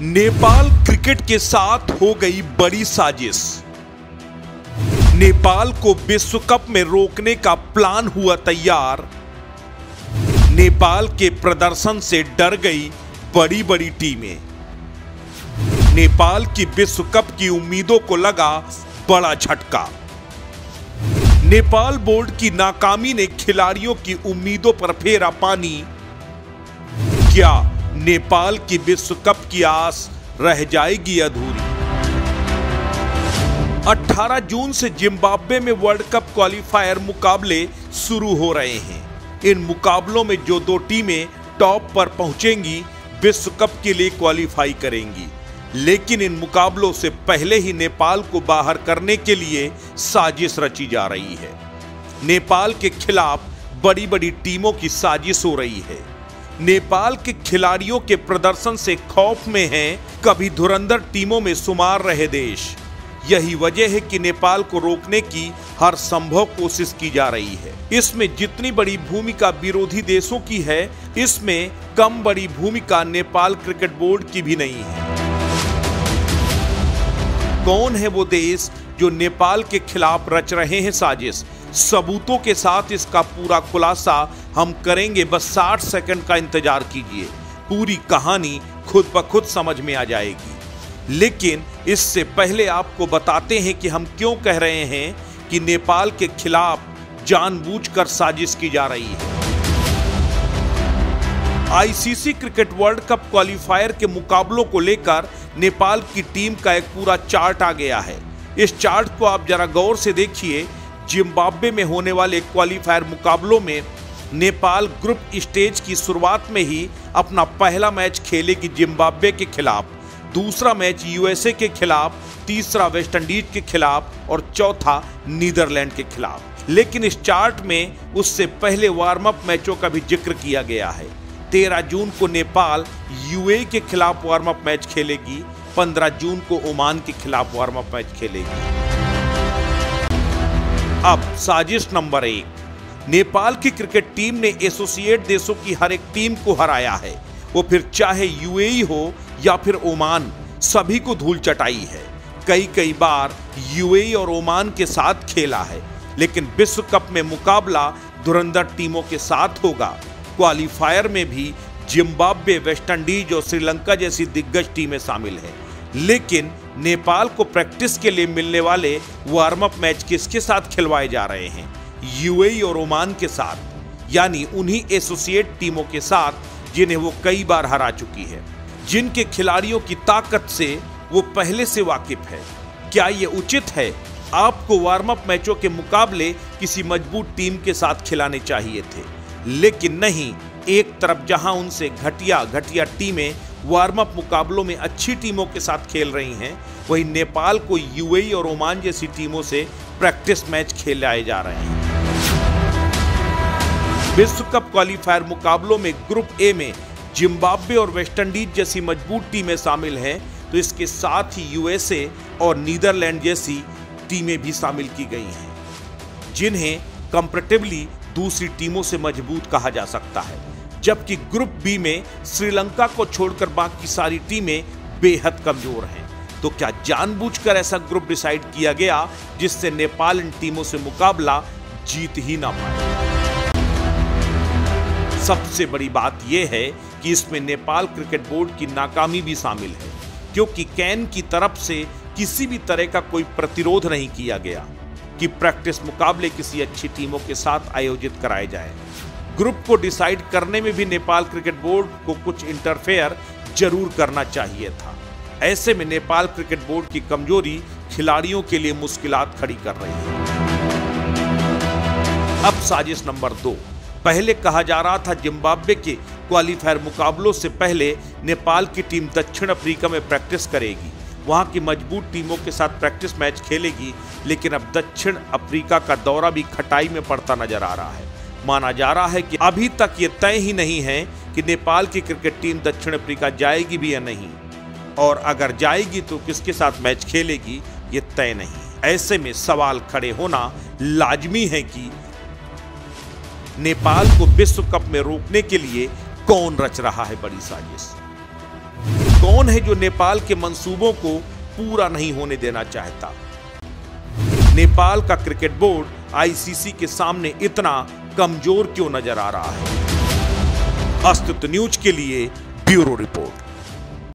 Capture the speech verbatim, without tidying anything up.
Nepal cricket के साथ हो गई बड़ी साजिश। नेपाल को विश्व कप में रोकने का प्लान हुआ तैयार। नेपाल के प्रदर्शन से डर गई बड़ी बड़ी टीमें। नेपाल की विश्व कप की उम्मीदों को लगा बड़ा झटका। नेपाल बोर्ड की नाकामी ने खिलाड़ियों की उम्मीदों पर फेरा पानी। क्या नेपाल की विश्व कप की आस रह जाएगी अधूरी? अठारह जून से जिम्बाब्वे में वर्ल्ड कप क्वालिफायर मुकाबले शुरू हो रहे हैं। इन मुकाबलों में जो दो टीमें टॉप पर पहुंचेंगी विश्व कप के लिए क्वालिफाई करेंगी। लेकिन इन मुकाबलों से पहले ही नेपाल को बाहर करने के लिए साजिश रची जा रही है। नेपाल के खिलाफ बड़ी बड़ी टीमों की साजिश हो रही है। नेपाल के खिलाड़ियों के प्रदर्शन से खौफ में हैं कभी धुरंधर टीमों में शुमार रहे देश। यही वजह है कि नेपाल को रोकने की हर संभव कोशिश की जा रही है। इसमें जितनी बड़ी भूमिका विरोधी देशों की है, इसमें कम बड़ी भूमिका नेपाल क्रिकेट बोर्ड की भी नहीं है। कौन है वो देश जो नेपाल के खिलाफ रच रहे हैं साजिश? सबूतों के साथ इसका पूरा खुलासा हम करेंगे, बस साठ सेकंड का इंतजार कीजिए। पूरी कहानी खुद ब खुद समझ में आ जाएगी। लेकिन इससे पहले आपको बताते हैं कि हम क्यों कह रहे हैं कि नेपाल के खिलाफ जानबूझकर साजिश की जा रही है। ICC cricket world cup qualifier के मुकाबलों को लेकर नेपाल की टीम का एक पूरा चार्ट आ गया है। इस चार्ट को आप जरा गौर से देखिए। जिम्बाब्वे में होने वाले क्वालिफायर मुकाबलों में नेपाल ग्रुप स्टेज की शुरुआत में ही अपना पहला मैच खेलेगी जिम्बाब्वे के खिलाफ, दूसरा मैच यूएसए के खिलाफ, तीसरा वेस्ट इंडीज के खिलाफ और चौथा नीदरलैंड के खिलाफ। लेकिन इस चार्ट में उससे पहले वार्म अप मैचों का भी जिक्र किया गया है। तेरह जून को नेपाल यूएई के खिलाफ वार्म अप मैच खेलेगी, पंद्रह जून को ओमान के खिलाफ वार्म अप मैच खेलेगी। अब साजिश नंबर एक। नेपाल की क्रिकेट टीम ने एसोसिएट देशों की हर एक टीम को हराया है, वो फिर चाहे यूएई हो या फिर ओमान, सभी को धूल चटाई है। कई कई बार यूएई और ओमान के साथ खेला है, लेकिन विश्व कप में मुकाबला धुरंधर टीमों के साथ होगा। क्वालिफायर में भी जिम्बाब्वे, वेस्टइंडीज और श्रीलंका जैसी दिग्गज टीमें शामिल हैं। लेकिन नेपाल को प्रैक्टिस के लिए मिलने वाले वार्म अप मैच किसके साथ खिलवाए जा रहे हैं? यूएई और ओमान के साथ, यानी उन्हीं एसोसिएट टीमों के साथ जिन्हें वो कई बार हरा चुकी है, जिनके खिलाड़ियों की ताकत से वो पहले से वाकिफ है। क्या ये उचित है? आपको वार्म अप मैचों के मुकाबले किसी मजबूत टीम के साथ खिलाने चाहिए थे, लेकिन नहीं। एक तरफ जहां उनसे घटिया घटिया टीमें वार्म अप मुकाबलों में अच्छी टीमों के साथ खेल रही हैं, वहीं नेपाल को यूएई और ओमान जैसी टीमों से प्रैक्टिस मैच खेलाए जा रहे हैं। विश्व कप क्वालिफायर मुकाबलों में ग्रुप ए में जिम्बाब्वे और वेस्टइंडीज जैसी मजबूत टीमें शामिल हैं, तो इसके साथ ही यूएसए और नीदरलैंड जैसी टीमें भी शामिल की गई हैं, जिन्हें कंपैरेटिवली दूसरी टीमों से मजबूत कहा जा सकता है। जबकि ग्रुप बी में श्रीलंका को छोड़कर बाकी सारी टीमें बेहद कमजोर हैं। तो क्या जानबूझकर ऐसा ग्रुप डिसाइड किया गया जिससे नेपाल इन टीमों से मुकाबला जीत ही ना पाए? सबसे बड़ी बात यह है कि इसमें नेपाल क्रिकेट बोर्ड की नाकामी भी शामिल है, क्योंकि कैन की तरफ से किसी भी तरह का कोई प्रतिरोध नहीं किया गया कि प्रैक्टिस मुकाबले किसी अच्छी टीमों के साथ आयोजित कराए जाए। ग्रुप को डिसाइड करने में भी नेपाल क्रिकेट बोर्ड को कुछ इंटरफेयर जरूर करना चाहिए था। ऐसे में नेपाल क्रिकेट बोर्ड की कमजोरी खिलाड़ियों के लिए मुश्किलात खड़ी कर रही है। अब साजिश नंबर दो। पहले कहा जा रहा था जिम्बाब्वे के क्वालिफायर मुकाबलों से पहले नेपाल की टीम दक्षिण अफ्रीका में प्रैक्टिस करेगी, वहां की मजबूत टीमों के साथ प्रैक्टिस मैच खेलेगी। लेकिन अब दक्षिण अफ्रीका का दौरा भी खटाई में पड़ता नजर आ रहा है। माना जा रहा है कि अभी तक ये तय ही नहीं है कि नेपाल की क्रिकेट टीम दक्षिण अफ्रीका जाएगी भी या नहीं, और अगर जाएगी तो किसके साथ मैच खेलेगी ये तय नहीं। ऐसे में सवाल खड़े होना लाजमी है कि नेपाल को विश्व कप में रोकने के लिए कौन रच रहा है बड़ी साजिश? कौन है जो नेपाल के मंसूबों को पूरा नहीं होने देना चाहता। नेपाल का क्रिकेट बोर्ड आईसीसी के सामने इतना कमजोर क्यों नजर आ रहा है? अस्तित्व न्यूज के लिए ब्यूरो रिपोर्ट।